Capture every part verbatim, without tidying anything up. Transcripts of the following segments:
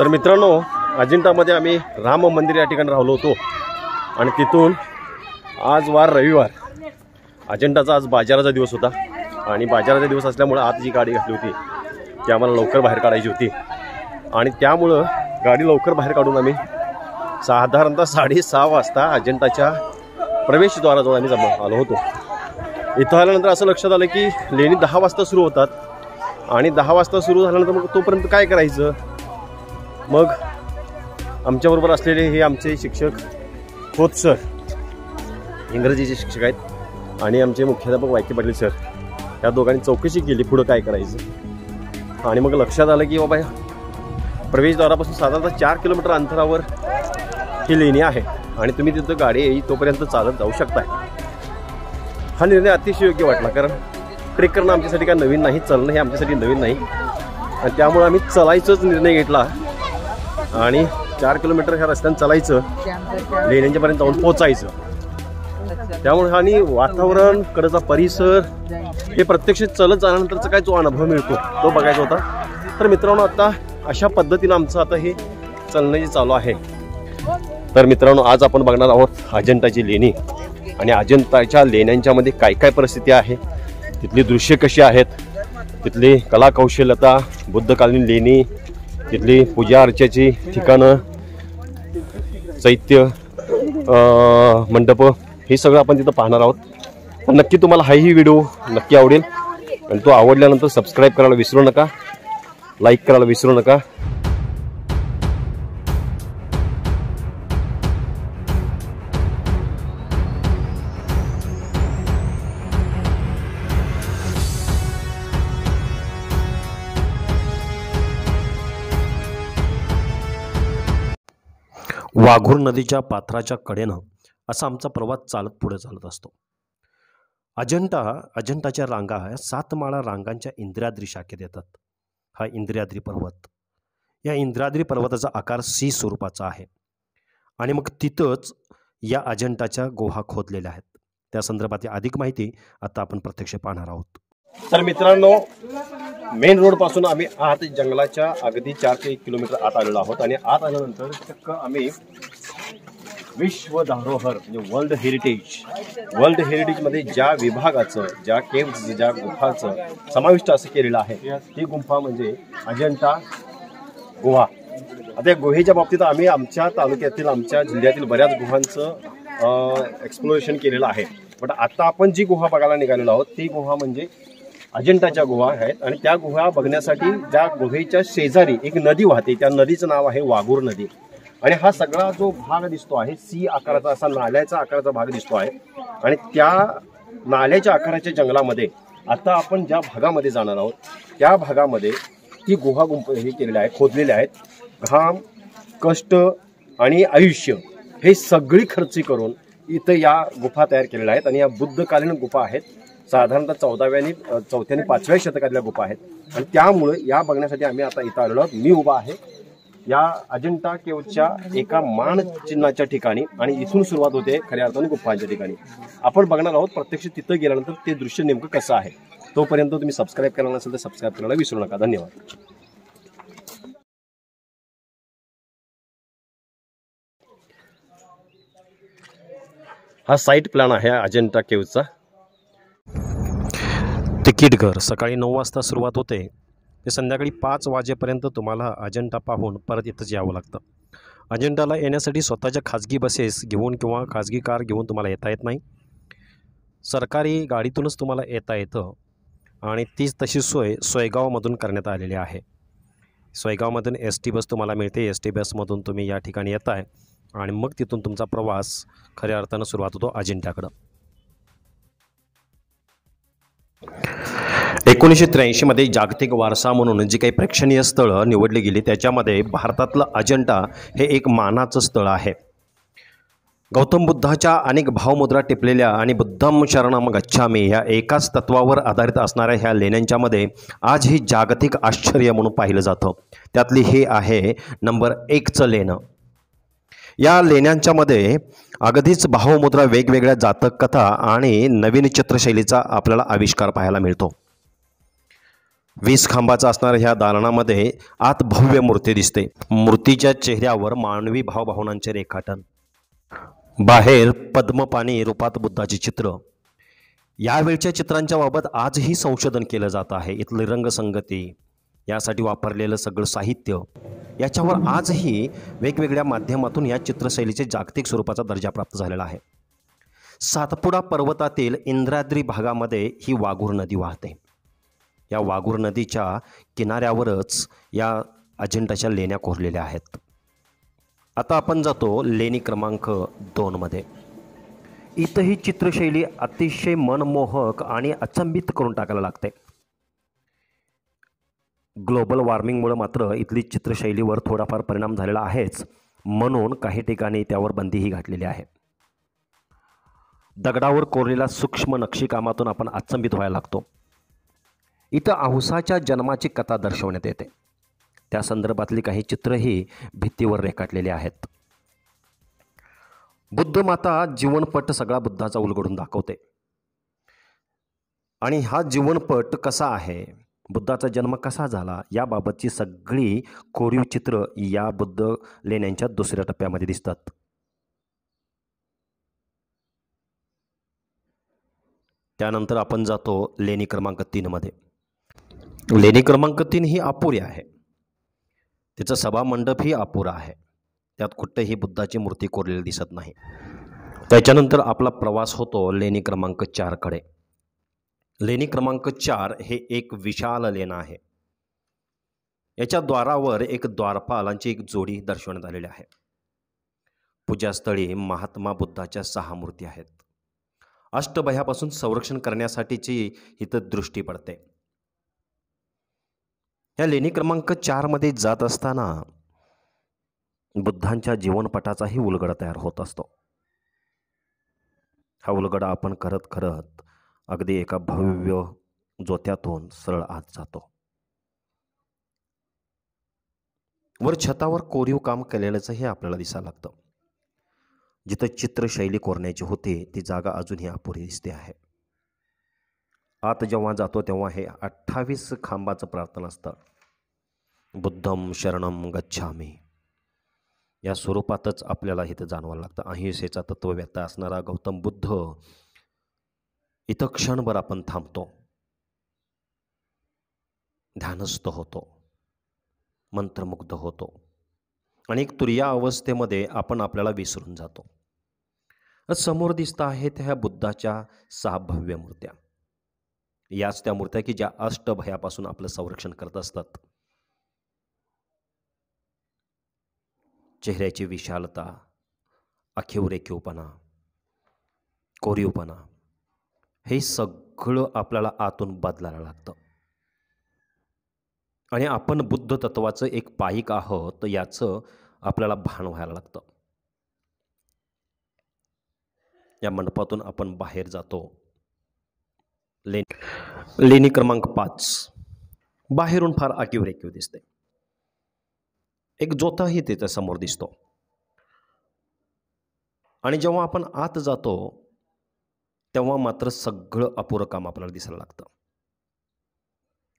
तर मित्रांनो, अजिंठामध्ये आम्ही राम मंदिर या ठिकाणी राहिलो होतो आणि तिथून आज वार रविवार, अजिंठाचा आज बाजाराचा दिवस होता आणि बाजाराचा दिवस असल्यामुळे आज जी गाडी घातली होती ती आम्हाला लवकर बाहेर काढायची होती आणि त्यामुळे गाडी लवकर बाहेर काढून आम्ही साधारणतः साढ़े सहा वाजता अजिंठाच्या प्रवेशद्वाराजवळ आम्ही जमा आलो होतो। इथं आल्यानंतर असं लक्षात आलं की लेणी दहा वाजता सुरू होतात आणि दहा वाजता सुरू झाल्यानंतर मग तोपर्यंत काय करायचं। मग आमच्याबरोबर असलेले हे आमचे शिक्षक खोत सर, इंग्रजीचे शिक्षक आहेत, आणि आमचे मुख्याध्यापक वायके पाटील सर, या दोघांनी चौकशी केली पुढं काय करायचं। आणि मग लक्षात आलं की बाबा प्रवेशद्वारापासून साधारणतः चार किलोमीटर अंतरावर ही लेणी आहे आणि तुम्ही तिथं गाडी येई तोपर्यंत चालत जाऊ शकता। हा निर्णय अतिशय योग्य वाटला, कारण ट्रेक करणं आमच्यासाठी काय नवीन नाही, चालणं हे आमच्यासाठी नवीन नाही, आणि त्यामुळे आम्ही चालायचाच निर्णय घेतला आणि चार किलोमीटर ह्या रस्त्यानं चालायचं, लेण्यांच्यापर्यंत जाऊन पोचायचं। त्यामुळे आणि वातावरण, कडचा परिसर, हे प्रत्यक्ष चालत जाण्यानंतरचा काय जो अनुभव मिळतो तो बघायचा होता। तर मित्रांनो, आता अशा पद्धतीनं आमचं आता हे चालणं जे चालू आहे। तर मित्रांनो, आज आपण बघणार आहोत अजिंठाची लेणी आणि अजिंठाच्या लेण्यांच्यामध्ये काय काय परिस्थिती आहे, तिथली दृश्ये कशी आहेत, तिथली कलाकौशलता, बुद्धकालीन लेणी, तिथली पूजा अर्चेची ठिकाणं, चैत्य, मंडप, हे सगळं आपण तिथं पाहणार आहोत। नक्की तुम्हाला हा ही व्हिडिओ नक्की आवडेल आणि तो आवडल्यानंतर सबस्क्राईब करायला विसरू नका, लाईक करायला विसरू नका। वाघूर नदीच्या पात्राच्या कडेनं असा आमचा प्रवास चालत पुढे चालत असतो। अजिंठा अजिंठाच्या रांगा ह्या सात माळा रांगांच्या इंद्राद्री शाखेत येतात। हा इंद्राद्री पर्वत, या इंद्राद्री पर्वताचा आकार सी स्वरूपाचा आहे आणि मग तिथंच या अजिंठाच्या गुहा खोदलेल्या आहेत। त्या संदर्भातली अधिक माहिती आता आपण प्रत्यक्ष पाहणार आहोत। तर मित्रांनो, मेन रोड पासून आम्ही आत जंगलाच्या अगदी चार ते एक किलोमीटर आत आलेलो आहोत आणि आत आल्यानंतर चक्क आम्ही विश्व धरोहर म्हणजे वर्ल्ड हेरिटेज वर्ल्ड हेरिटेजमध्ये ज्या विभागाचं, ज्या केव्हचं, ज्या गुहाचं समाविष्ट असं केलेलं आहे, ती गुंफा म्हणजे अजिंठा गुहा। आता या गुहेच्या बाबतीत आम्ही आमच्या तालुक्यातील, आमच्या जिल्ह्यातील बऱ्याच गुहांचं एक्सप्लोरेशन केलेलं आहे, पण आता आपण जी गुहा बघायला निघालेलो आहोत ती गुहा म्हणजे अजिंठाच्या गुहा आहेत। आणि त्या गुहा बघण्यासाठी ज्या गुहेच्या शेजारी एक नदी वाहते, त्या नदीचं नाव आहे वाघूर नदी। आणि हा सगळा जो भाग दिसतो आहे सी आकाराचा, असा नाल्याचा आकाराचा भाग दिसतो आहे, आणि त्या नाल्याच्या आकाराच्या जंगलामध्ये आता आपण ज्या भागामध्ये जाणार आहोत त्या भागामध्ये ती गुहा गुंफ हे केलेल्या आहेत, खोदलेल्या आहेत। घाम, कष्ट आणि आयुष्य हे सगळी खर्ची करून इथं या गुफा तयार केलेल्या आहेत आणि या बुद्धकालीन गुफा आहेत, साधारणतः चौदाव्या आणि चौथ्या आणि पाचव्या शतकातल्या गुफा आहेत। आणि त्यामुळे या बघण्यासाठी आम्ही आता इथं आलेलो आहोत। मी उभा आहे या अजिंठा केवच्या एका मान चिन्हाच्या ठिकाणी आणि इथून सुरुवात होते खऱ्या अर्थाने गुफांच्या ठिकाणी। आपण बघणार आहोत प्रत्यक्ष तिथं गेल्यानंतर ते दृश्य नेमकं कसं आहे। तोपर्यंत तुम्ही सबस्क्राईब करायला नसेल तर सबस्क्राईब करायला विसरू नका। धन्यवाद। हा साईट प्लॅन आहे अजिंठा केवचा। तिकीटघर सकाळी नऊ वाजता सुरुवात होते ते संध्याकाळी पाच वाजेपर्यंत तुम्हाला अजिंठा पाहून परत इथंच यावं लागतं। अजिंठाला येण्यासाठी स्वतःच्या खाजगी बसेस घेऊन किंवा खाजगी कार घेऊन तुम्हाला येता येत नाही, सरकारी गाडीतूनच तुम्हाला येता येतं। आणि तीच तशी सोय सोयगावमधून करण्यात आलेली आहे। सोयगावमधून एस टी बस तुम्हाला मिळते, एस टी बसमधून तुम्ही या ठिकाणी येत आहे आणि मग तिथून तुमचा प्रवास खऱ्या अर्थानं सुरुवात होतो अजिंठाकडं। एकोणीसशे त्र्याऐंशीमध्ये जागतिक वारसा म्हणून जी काही प्रेक्षणीय स्थळं निवडली गेली त्याच्यामध्ये भारतातलं अजिंठा हे एक मानाचं स्थळ आहे। गौतम बुद्धाच्या अनेक भावमुद्रा टिपलेल्या आणि बुद्धम शरणम गच्छामी ह्या एकाच तत्वावर आधारित असणाऱ्या ह्या लेण्यांच्यामध्ये आज ही जागतिक आश्चर्य म्हणून पाहिलं जातं। त्यातली हे आहे नंबर एकचं लेणं। या लेण्यांच्यामध्ये अगदीच भावमुद्रा, वेगवेगळ्या जातक कथा आणि नवीन चित्रशैलीचा आपल्याला आविष्कार पाहायला मिळतो। वीस खांबाचा असणाऱ्या ह्या दालनामध्ये आत भव्य मूर्ती दिसते. मूर्तीच्या चेहऱ्यावर मानवी भावभावनांचे रेखाटन, बाहेर पद्मपाणी रूपात बुद्धाचे चित्र. यावेळच्या चित्रांच्या बाबत आजही संशोधन केलं जात आहे. इथली रंगसंगती, यासाठी वापरलेलं सगळं साहित्य, याच्यावर आजही वेगवेगळ्या माध्यमातून या चित्रशैलीचे जागतिक स्वरूपाचा दर्जा प्राप्त झालेला आहे. सातपुडा पर्वतातील इंद्राद्री भागामध्ये ही वाघूर नदी वाहते. या वाघूर नदीच्या किनाऱ्यावरच या अजंठाच्या लेण्या कोरलेल्या आहेत. आता आपण जातो लेणी क्रमांक दोनमध्ये. इथंही चित्रशैली अतिशय मनमोहक आणि अचंबित करून टाकायला लागते. ग्लोबल वॉर्मिंगमुळे मात्र इथली चित्रशैलीवर थोडाफार परिणाम झालेला आहेच, म्हणून काही ठिकाणी त्यावर बंदीही घातलेली आहे. दगडावर कोरलेल्या सूक्ष्म नक्षीकामातून आपण अचंबित व्हायला लागतो. इथं आहुसाच्या जन्माची कथा दर्शवण्यात येते. त्या संदर्भातली काही चित्रही भित्तीवर रेखाटलेली आहेत. बुद्धमाता जीवनपट सगळा बुद्धाचा उलगडून दाखवते. आणि हा जीवनपट कसा आहे, बुद्धाचा जन्म कसा झाला, याबाबतची सगळी कोरीव चित्र या बुद्ध लेण्यांच्या दुसऱ्या टप्प्यामध्ये दिसतात. त्यानंतर आपण जातो लेणी क्रमांक तीनमध्ये. लेणी क्रमांक तीन ही अपुरी आहे. तिचं सभामंडप ही अपुरा आहे. त्यात कुठेही बुद्धाची मूर्ती कोरलेली दिसत नाही. त्याच्यानंतर आपला प्रवास होतो लेणी क्रमांक चारकडे. लेणी क्रमांक चार हे एक विशाल लेणं आहे. याच्या द्वारावर एक द्वारपालांची एक जोडी दर्शवण्यात आलेली आहे. पूजास्थळी महात्मा बुद्धाच्या सहा मूर्ती आहेत. अष्टभयापासून संरक्षण करण्यासाठीची इथं दृष्टी पडते. या लेणी क्रमांक चारमध्ये जात असताना बुद्धांच्या जीवनपटाचाही उलगडा तयार होत असतो. हा उलगडा आपण करत करत अगदी एका भव्य जोत्यातून सरळ आत जातो. वर छतावर कोरीव काम केलेलंच हे आपल्याला दिसायला लागतं. जिथं चित्रशैली कोरण्याची होती ती जागा अजूनही अपुरी दिसते आहे. आत जेव्हा जातो तेव्हा हे अठ्ठावीस खांबाचं प्रार्थना असतं. बुद्धम शरणम गच्छामी या स्वरूपातच आपल्याला इथं जाणवायला लागतं. अहिंसेचा तत्वव्यता असणारा गौतम बुद्ध इथं क्षणभर आपण थांबतो, ध्यानस्थ होतो, मंत्रमुग्ध होतो आणि एक तुर्या अवस्थेमध्ये आपण आपल्याला विसरून जातो. समोर दिसत आहेत ह्या बुद्धाच्या सहा भव्य मूर्त्या. याच त्या मूर्त्या की ज्या अष्टभयापासून आपलं संरक्षण करत असतात. चेहऱ्याची विशालता, आखीव रेखीवपणा, कोरीवपणा हे सगळं आपल्याला आतून बदलायला लागतं. आणि आपण बुद्ध तत्वाचं एक पाईक आहोत याचं आपल्याला भान व्हायला लागतं. या मंडपातून आपण बाहेर जातो. ले लेणी क्रमांक पाच बाहेरून फार आकीव रेखीव दिसते. एक जोताही त्याच्या समोर दिसतो. आणि जेव्हा आपण आत जातो तेव्हा मात्र सगळं अपुरं काम आपल्याला दिसायला लागतं.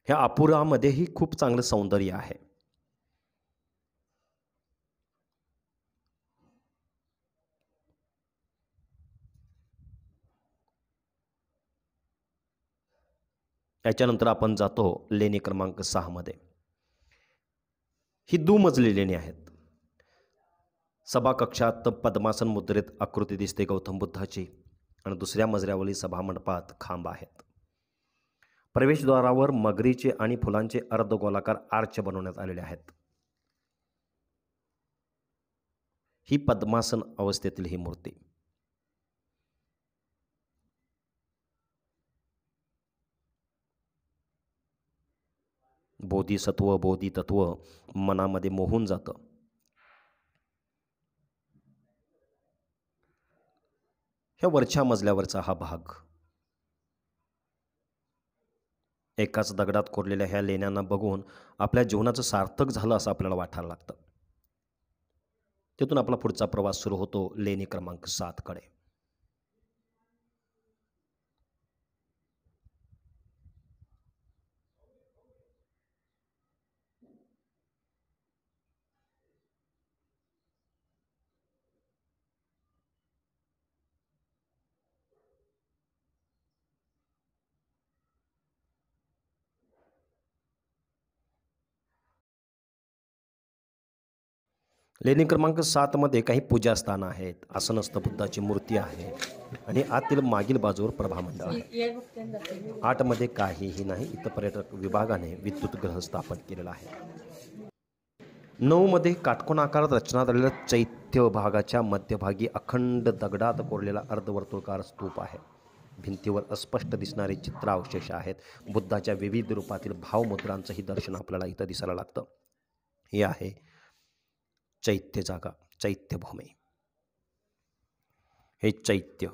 ह्या अपुरामध्येही खूप चांगलं सौंदर्य आहे. याच्यानंतर आपण जातो लेणी क्रमांक सहामध्ये. ही दुमजली लेणी आहेत. सभाकक्षात पद्मासन मुद्रेत आकृती दिसते गौतम बुद्धाची आणि दुसऱ्या मजल्यावरील सभामंडपात खांब आहेत. प्रवेशद्वारावर मगरीचे आणि फुलांचे अर्धगोलाकार आर्च बनवण्यात आलेले आहेत. ही पद्मासन अवस्थेतील ही मूर्ती. बोधिसत्व बोधितत्व मनामध्ये मोहून जातं. ह्या वरच्या मजल्यावरचा हा भाग. एकाच दगडात कोरलेल्या ह्या लेण्यांना बघून आपल्या जीवनाचं सार्थक झालं असं आपल्याला वाटायला लागतं. तिथून आपला पुढचा प्रवास सुरू होतो लेणी क्रमांक सातकडे. लेणी क्रमांक सातमध्ये काही पूजास्थानं आहेत, आसनस्थ बुद्धाची मूर्ती आहे आणि आतील मागील बाजूवर प्रभामंडळ आहे। आठमध्ये काहीही नाही, इथं पर्यटक विभागाने विद्युत ग्रह स्थापन केलेला आहे। नऊमध्ये काटकोन आकारात रचना झालेला चैत्य भागाच्या मध्यभागी अखंड दगडात कोरलेला अर्धवर्तुळाकार स्तूप आहे। भिंतीवर अस्पष्ट दिसणारे चित्रावशेष आहेत। बुद्धाच्या विविध रूपातील भावमुद्रांचंही दर्शन आपल्याला इथं दिसायला लागतं। हे आहे चैत्य जागा, चैत्यभूमि। हे चैत्य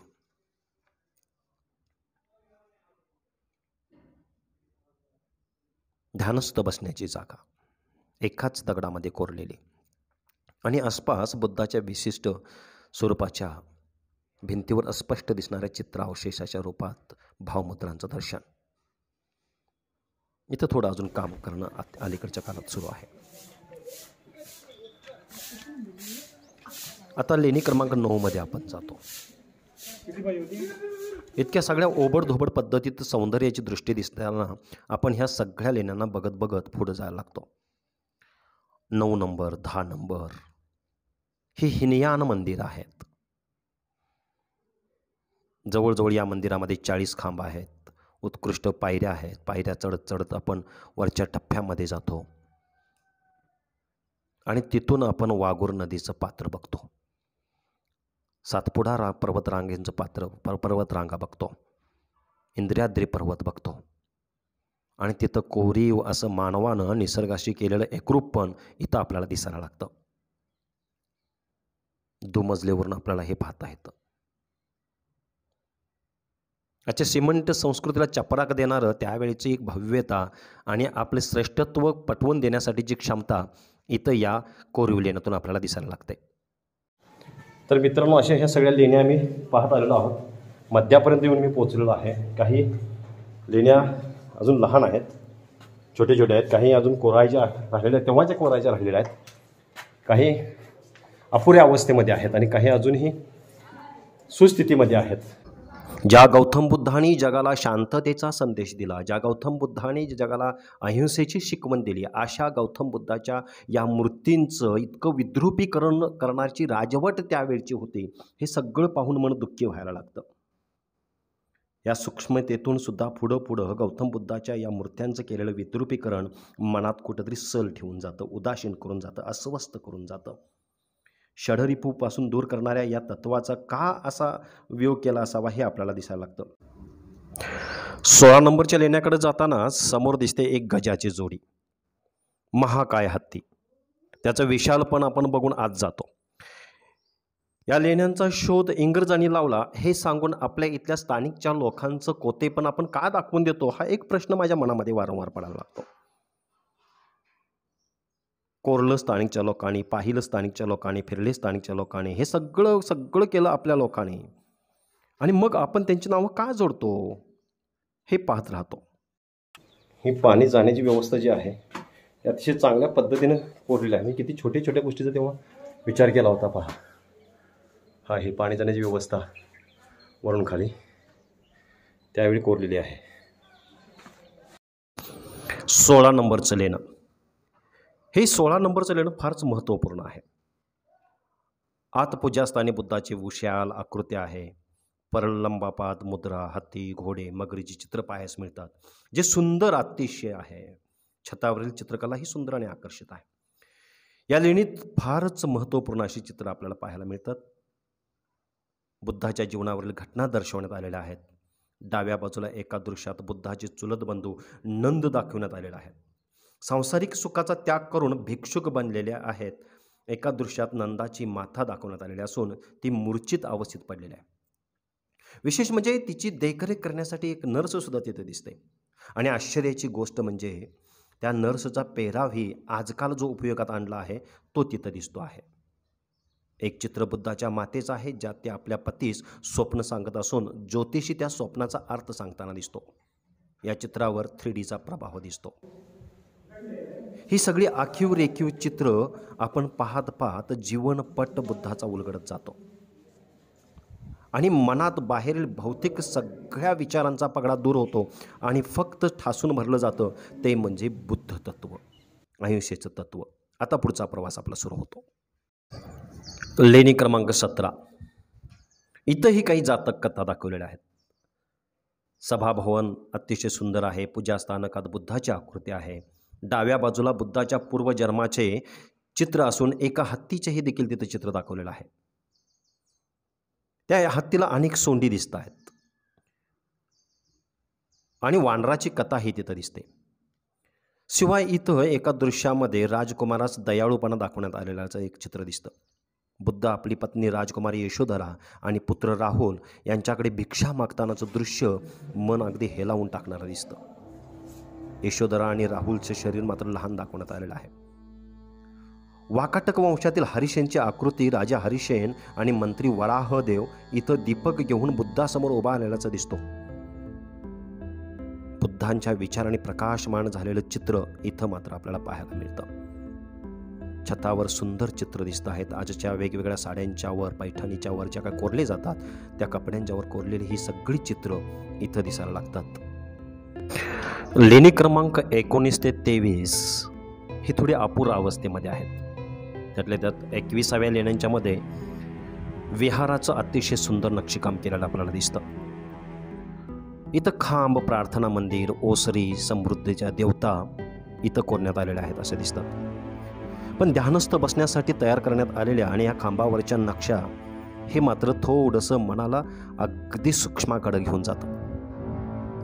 ध्यानस्थ बसण्याची जागा, एकाच दगडामध्ये कोरलेली आणि आसपास बुद्धाच्या विशिष्ट स्वरूपाच्या भिंतीवर अस्पष्ट दिसणाऱ्या चित्रावशेषाच्या रूपात भावमुद्रांचं दर्शन। इथं थोडं अजून काम करणं अलीकडच्या काळात सुरू आहे। आता लेणी क्रमांक नऊ मध्ये आपण जातो। इतक्या सगळ्या ओबडधोबड पद्धतीत सौंदर्याची दृष्टी दिसताना आपण ह्या सगळ्या लेण्यांना बघत बघत पुढे जायला लागतो। नऊ नंबर, दहा नंबर ही हिनयान मंदिर आहेत। जवळजवळ या मंदिरामध्ये चाळीस खांब आहेत, उत्कृष्ट पायऱ्या आहेत। पायऱ्या चढत चढत आपण वरच्या टप्प्यामध्ये जातो आणि तिथून आपण वाघूर नदीचं पात्र बघतो, सातपुडा रा पर्वतरांगेंचं पात्र पर पर्वतरांगा बघतो, इंद्राद्री पर्वत बघतो आणि तिथं कोरीव असं मानवानं निसर्गाशी केलेलं एकरूपपण इथं आपल्याला दिसायला लागतं। दुमजलेवरून आपल्याला हे पाहता येतं। अच्छा, सिमेंट संस्कृतीला चपराक देणारं त्यावेळीची एक भव्यता आणि आपले श्रेष्ठत्व पटवून देण्यासाठीची क्षमता इथं या कोरीव लेण्यातून आपल्याला दिसायला लागते। तर मित्रांनो, अशा ह्या सगळ्या लेण्या आम्ही पाहत आलेलो आहोत। मध्यापर्यंत येऊन मी पोहोचलेलो आहे। काही लेण्या अजून लहान आहेत, छोटे छोटे आहेत, काही अजून कोरायच्या राहिलेल्या, तेव्हाच्या कोरायच्या राहिलेल्या आहेत, काही अपुऱ्या अवस्थेमध्ये आहेत आणि काही अजूनही सुस्थितीमध्ये आहेत। ज्या गौतम बुद्धांनी जगाला शांततेचा संदेश दिला, ज्या गौतम बुद्धांनी जगाला अहिंसेची शिकवण दिली, अशा गौतम बुद्धाच्या या मूर्तींचं इतकं विद्रूपीकरण करणारी राजवट त्यावेळची होती। हे सगळं पाहून मन दुःखी व्हायला लागतं। या सूक्ष्मतेतून सुद्धा पुढं पुढं गौतम बुद्धाच्या या मूर्त्यांचं केलेलं विद्रूपीकरण मनात कुठंतरी सल ठेवून जातं, उदासीन करून जातं, अस्वस्थ करून जातं। षडरिपूपासून दूर करणाऱ्या या तत्वाचा का असा वियोग केला असावा हे आपल्याला दिसायला लागतं। सोळा नंबरच्या लेण्याकडे जाताना समोर दिसते एक गजाची जोडी, महाकाय हत्ती। त्याचं विशालपण आपण बघून आज जातो। या लेण्यांचा शोध इंग्रजांनी लावला हे सांगून आपल्या इथल्या स्थानिकच्या लोकांचं कोतेपण आपण का दाखवून देतो, हा एक प्रश्न माझ्या मनामध्ये वारंवार पडायला लागतो। कोरलं स्थानिकच्या लोकांनी, पाहिलं स्थानिकच्या लोकांनी, फिरले स्थानिकच्या लोकांनी, हे सगळं सगळं केलं आपल्या लोकांनी आणि मग आपण त्यांची नावं का जोडतो हे पाहत राहतो। ही पाणी जाण्याची व्यवस्था जी आहे ती अतिशय चांगल्या पद्धतीनं कोरलेली आहे। मी किती छोट्या छोट्या गोष्टीचा तेव्हा विचार केला होता। पहा, हा ही पाणी जाण्याची व्यवस्था वरून खाली त्यावेळी कोरलेली आहे। सोळा नंबरचं लेणं, हे सोळा नंबरचं लेणं फारच महत्त्वपूर्ण आहे। आत पूजास्थानी बुद्धाची विशाल आकृती आहे। परलंबापाद मुद्रा, हत्ती, घोडे, मगरीची चित्र पाहायस मिळतात, जे सुंदर अतिशय आहे। छतावरील चित्रकला ही सुंदर आणि आकर्षक आहे। या लेणीत फारच महत्त्वपूर्ण अशी चित्र आपल्याला पाहायला मिळतात। बुद्धाच्या जीवनावरील घटना दर्शवण्यात आलेल्या आहेत। डाव्या बाजूला एका दृश्यात बुद्धाचे चुलत बंधू नंद दाखविण्यात आलेला आहे। सांसारिक सुखाचा त्याग करून भिक्षुक बनलेल्या आहेत। एका दृश्यात नंदाची माथा दाखवण्यात आलेली असून ती मूर्छित अवस्थेत पडलेली आहे। विशेष म्हणजे तिची देखरेख करण्यासाठी एक नर्स सुद्धा तिथे दिसते आणि आश्चर्याची गोष्ट म्हणजे त्या नर्सचा पेहरावही आजकाल जो उपयोगात आणला आहे तो तिथे दिसतो आहे। एक चित्र बुद्धाच्या मातेचं आहे, ज्यात ते आपल्या पतीस स्वप्न सांगत असून ज्योतिषी त्या स्वप्नाचा अर्थ सांगताना दिसतो। या चित्रावर थ्री डीचा प्रभाव दिसतो। ही सगळी आखीव रेखीव चित्र आपण पाहत पाहत जीवनपट बुद्धाचा उलगडत जातो आणि मनात बाहेरील भौतिक सगळ्या विचारांचा पगडा दूर होतो आणि फक्त ठासून भरलं जातं ते म्हणजे बुद्ध तत्व, अहिंसेचं तत्व। आता पुढचा प्रवास आपला सुरू होतो। लेणी क्रमांक सतरा. इथंही काही जातक कथा दाखवलेल्या आहेत. सभाभवन अतिशय सुंदर आहे. पूजास्थानकात बुद्धाची आकृती आहे. डाव्या बाजूला बुद्धाच्या पूर्वजन्माचे चित्र असून एका हत्तीचेही देखील तिथे चित्र दाखवलेलं आहे. त्या हत्तीला अनेक सोंडी दिसत आहेत आणि वानराची कथाही तिथं दिसते. शिवाय इथं एका दृश्यामध्ये राजकुमारास दयाळूपणा दाखवण्यात आलेल्याचं एक चित्र दिसतं. बुद्ध आपली पत्नी राजकुमारी यशोधरा आणि पुत्र राहुल यांच्याकडे भिक्षा मागतानाचं दृश्य मन अगदी हेलावून टाकणारं दिसतं. यशोधरा आणि राहुलचे शरीर मात्र लहान दाखवण्यात आलेलं आहे. वाकाटक वंशातील हरिशेनची आकृती राजा हरिशेन आणि मंत्री वराहदेव इथं दीपक घेऊन बुद्धासमोर उभा आलेल्याचं दिसतो. बुद्धांच्या विचाराने प्रकाशमान झालेलं चित्र इथं मात्र आपल्याला पाहायला मिळतं. छतावर सुंदर चित्र दिसत आहेत. आजच्या वेगवेगळ्या साड्यांच्यावर, पैठणीच्यावर ज्या काय कोरले जातात त्या कपड्यांच्यावर कोरलेली ही सगळी चित्र इथं दिसायला लागतात. लेणी क्रमांक एकोणीस ते तेवीस ही थोडी अपूर्व अवस्थेमध्ये आहेत. त्यातल्या त्यात एकविसाव्या लेण्यांच्यामध्ये विहाराचं अतिशय सुंदर नक्षीकाम केलेलं आपल्याला दिसतं. इथं खांब, प्रार्थना मंदिर, ओसरी, समृद्धीच्या देवता इथं कोरण्यात आलेल्या आहेत असे दिसतात. पण ध्यानस्थ बसण्यासाठी तयार करण्यात आलेल्या आणि या खांबावरच्या नक्षा हे मात्र थोडंसं मनाला अगदी सूक्ष्माकडे घेऊन जातं.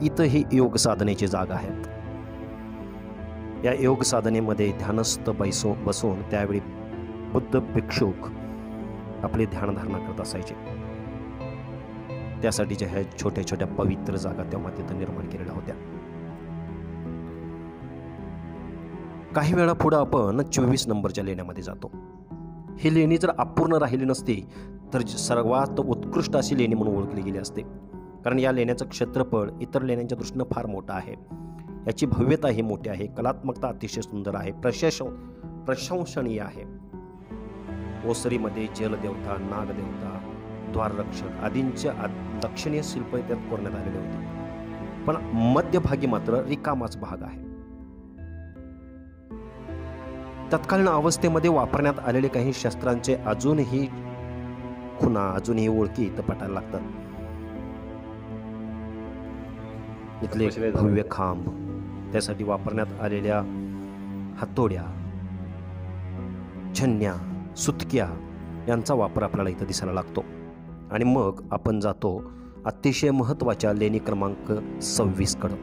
इथं ही योग साधनेची जागा आहेत. या योग साधनेमध्ये ध्यानस्थ बैसो बसून त्यावेळी बुद्ध भिक्षुक आपली ध्यानधारणा करत असायचे. त्यासाठी ज्या ह्या छोट्या छोट्या पवित्र जागा तेव्हा तिथं निर्माण केलेल्या होत्या. काही वेळा पुढं आपण चोवीस नंबरच्या लेण्यामध्ये जातो. ही लेणी जर अपूर्ण राहिली नसती तर सर्वात उत्कृष्ट अशी लेणी म्हणून ओळखली गेली असते. कारण या लेण्याचं क्षेत्रफळ इतर लेण्यांच्या दृष्टीनं फार मोठं आहे. याची भव्यता ही मोठी आहे. कलात्मकता अतिशय सुंदर आहे. प्रशंस प्रशंसनीय आहे. ओसरीमध्ये जलदेवता, नागदेवता, द्वाररक्षक आदींचे लक्षणीय शिल्प त्यात कोरण्यात आलेले होते. पण मध्यभागी मात्र रिकामाच भाग आहे. तत्कालीन अवस्थेमध्ये वापरण्यात आलेले काही शस्त्रांचे अजूनही खुणा, अजूनही ओळखी इथं पटायला लागतात. इथले भव्य खांब, त्यासाठी वापरण्यात आलेल्या हातोड्या, छन्या, सुतक्या यांचा वापर आपल्याला इथं दिसायला लागतो. आणि मग आपण जातो अतिशय महत्त्वाच्या लेणी क्रमांक सव्वीसकडं.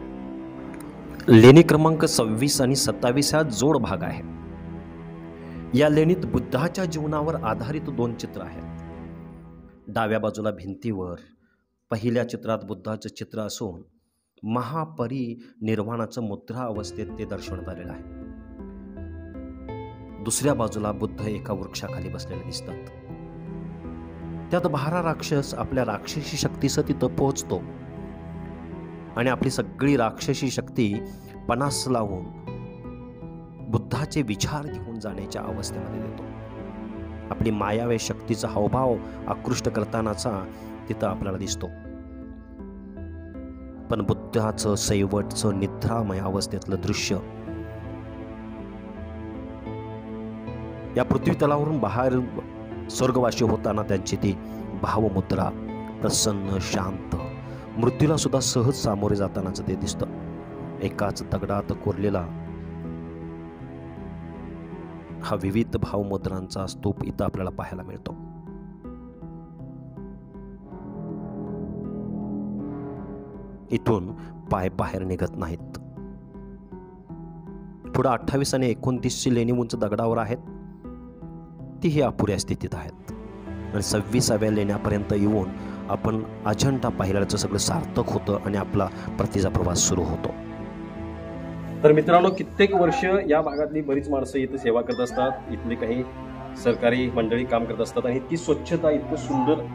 लेणी क्रमांक सव्वीस आणि सत्तावीस हा जोड भाग आहे. या लेणीत बुद्धाच्या जीवनावर आधारित दोन चित्र आहेत. डाव्या बाजूला भिंतीवर पहिल्या चित्रात बुद्धाचं चित्र असून महापरिनिर्वाणाचं मुद्रा अवस्थेत ते दर्शवण्यात आलेलं आहे. दुसऱ्या बाजूला बुद्ध एका वृक्षाखाली बसलेले दिसतात. त्यात बारा राक्षस आपल्या राक्षसी शक्तीसह तिथं पोहोचतो आणि आपली सगळी राक्षसी शक्ती पणास लावून बुद्धाचे विचार घेऊन जाण्याच्या अवस्थेमध्ये देतो. आपली मायावी शक्तीचा हावभाव आकृष्ट करतानाचा तिथं आपल्याला दिसतो. पण बुद्धाचं सैवटचं निद्रामय अवस्थेतलं दृश्य या पृथ्वी तलावरून बाहेर स्वर्गवासी होताना त्यांची ती भावमुद्रा, प्रसन्न, शांत, मृत्यूला सुद्धा सहज सामोरे जातानाचं ते दिसतं. एकाच दगडात कोरलेला हा विविध भावमुद्रांचा स्तूप इथं आपल्याला पाहायला मिळतो. इथून पाय बाहेर निघत नाहीत. पुढे अठ्ठावीस आणि एकोणतीस ची लेणी उंच दगडावर आहेत. तीही अपुऱ्या स्थितीत आहेत. आणि सव्वीसाव्या लेण्यापर्यंत येऊन आपण अजंठा पाहिल्याचं सगळं सार्थक होतं आणि आपला परतीचा प्रवास सुरू होतो. तर मित्रांनो, कित्येक वर्ष या भागातली बरीच माणसं इथं सेवा करत असतात. इथले काही सरकारी मंडळी काम करत असतात आणि ती स्वच्छता इतकं सुंदर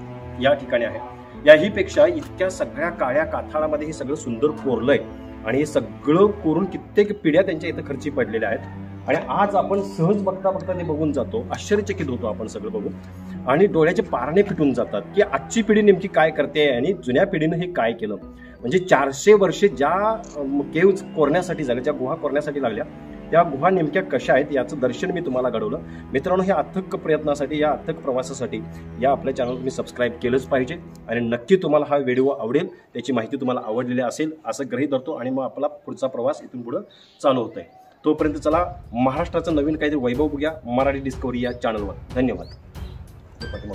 या ठिकाणी आहे. याहीपेक्षा इतक्या सगळ्या काळ्या काथाळामध्ये हे सगळं सुंदर कोरलंय आणि हे सगळं कोरून कित्येक पिढ्या त्यांच्या इथं खर्ची पडलेल्या आहेत. आणि आज आपण सहज बघता बघता ते बघून जातो, आश्चर्यचकित होतो आपण सगळं बघून. आणि डोळ्याचे पारणे फिटून जातात की आजची पिढी नेमकी काय करते आणि जुन्या पिढीनं हे काय केलं. म्हणजे चारशे वर्षे ज्या केव्ज कोरण्यासाठी झाल्या, ज्या गुहा कोरण्यासाठी लागल्या, त्या गुहा नेमक्या कशा आहेत याचं दर्शन मी तुम्हाला घडवलं. मित्रांनो, ह्या अथक प्रयत्नासाठी, या अथक प्रवासासाठी या आपल्या चॅनल तुम्ही सबस्क्राईब केलंच पाहिजे आणि नक्की तुम्हाला हा व्हिडिओ आवडेल, त्याची माहिती तुम्हाला आवडलेली असेल असं गृहीत धरतो आणि मग आपला पुढचा प्रवास इथून पुढं चालू होत आहे. तोपर्यंत चला महाराष्ट्राचं नवीन काहीतरी वैभव बघूया मराठी डिस्कवरी या चॅनलवर. धन्यवाद.